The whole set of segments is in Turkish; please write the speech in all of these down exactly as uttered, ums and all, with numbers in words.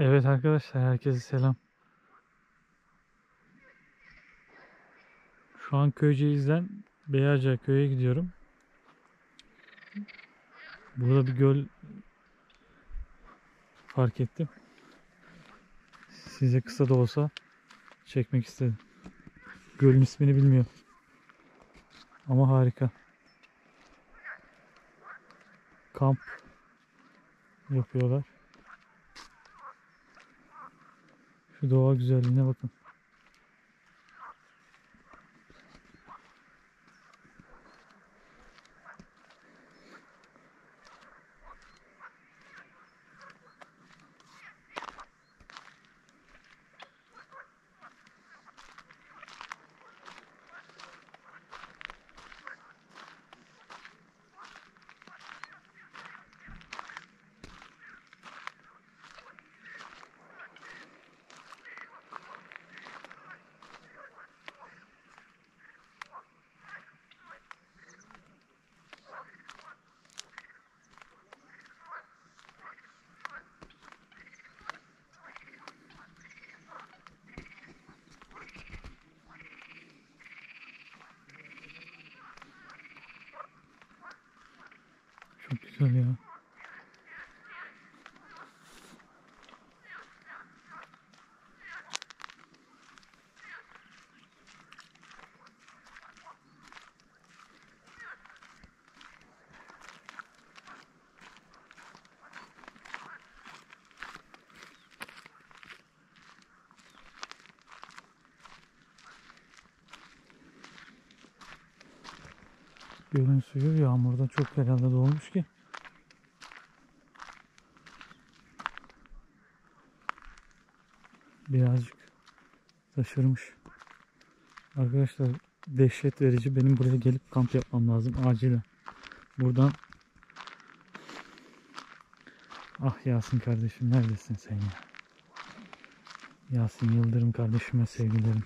Evet arkadaşlar, herkese selam. Şu an Köyceğiz'den Beyacığa köye gidiyorum. Burada bir göl fark ettim. Size kısa da olsa çekmek istedim. Gölün ismini bilmiyorum. Ama harika. Kamp yapıyorlar. Şu doğa güzelliğine bakın. Çok güzel ya. Gölün suyu yağmurda çok herhalde dolmuş ki. Birazcık taşırmış. Arkadaşlar dehşet verici. Benim buraya gelip kamp yapmam lazım acilen. Buradan ah Yasin kardeşim, neredesin sen ya? Yasin Yıldırım kardeşime sevgilerim.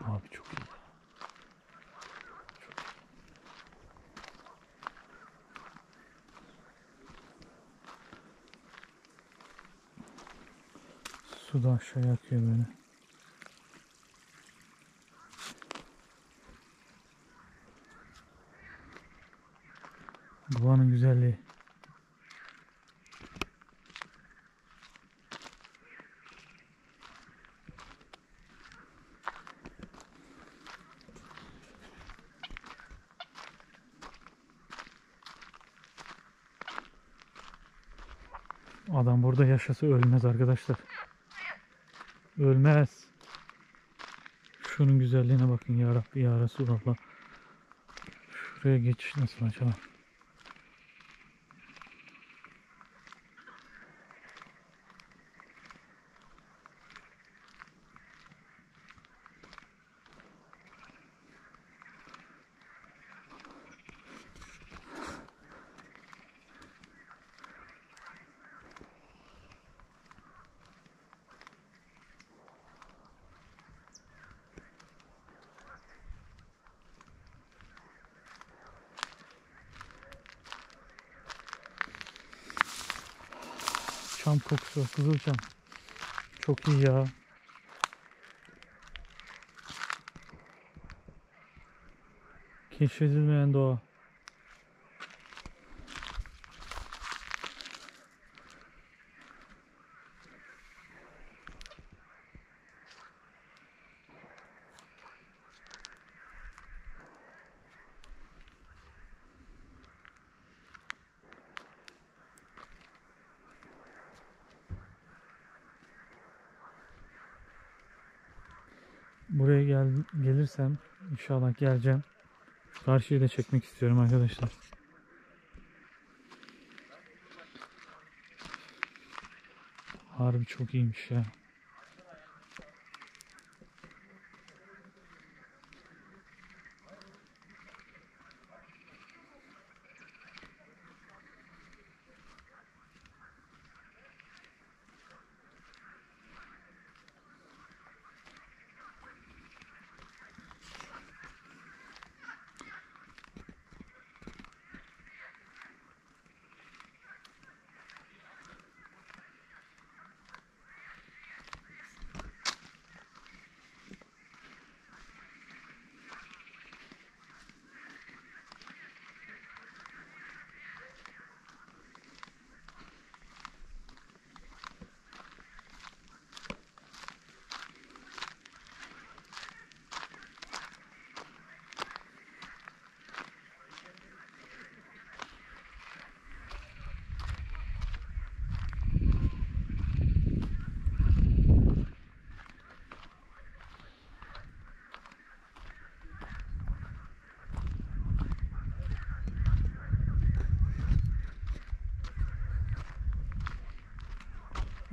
Abi çok iyi. Su da aşağıya akıyor böyle. Doğanın güzelliği. Adam burada yaşasa ölmez arkadaşlar. Ölmez. Şunun güzelliğine bakın ya Rabbi ya Resulallah. Şuraya geçiş nasıl acaba? Çam kokusu, kızılçam. Çok iyi ya. Keşfedilmeyen doğa. Buraya gel, gelirsem inşallah geleceğim. Şu karşıyı da çekmek istiyorum arkadaşlar. Harbi çok iyiymiş ya.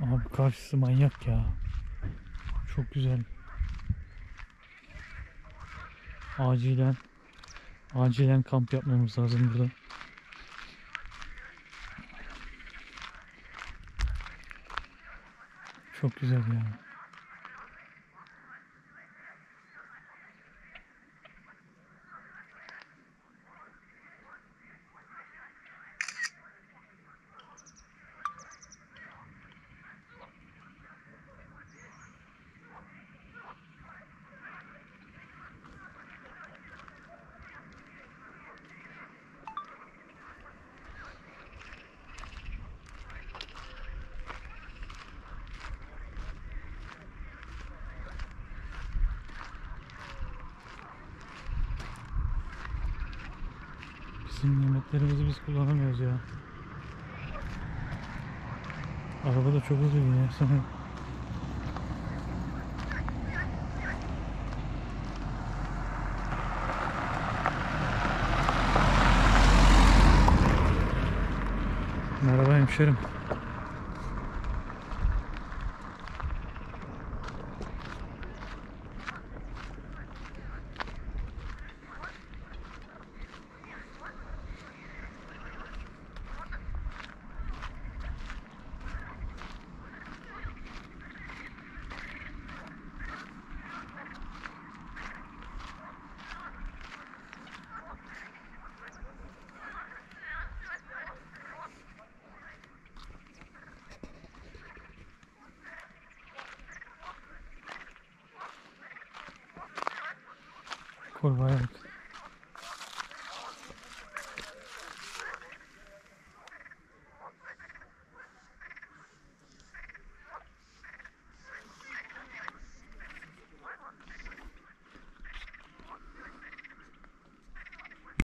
Abi karşısı manyak ya. Çok güzel. Acilen acilen kamp yapmamız lazım burada. Çok güzel ya. Bizim nimetlerimizi biz kullanamıyoruz ya. Araba da çok uzun ya sana. Merhaba hemşerim. Kurbağa bak.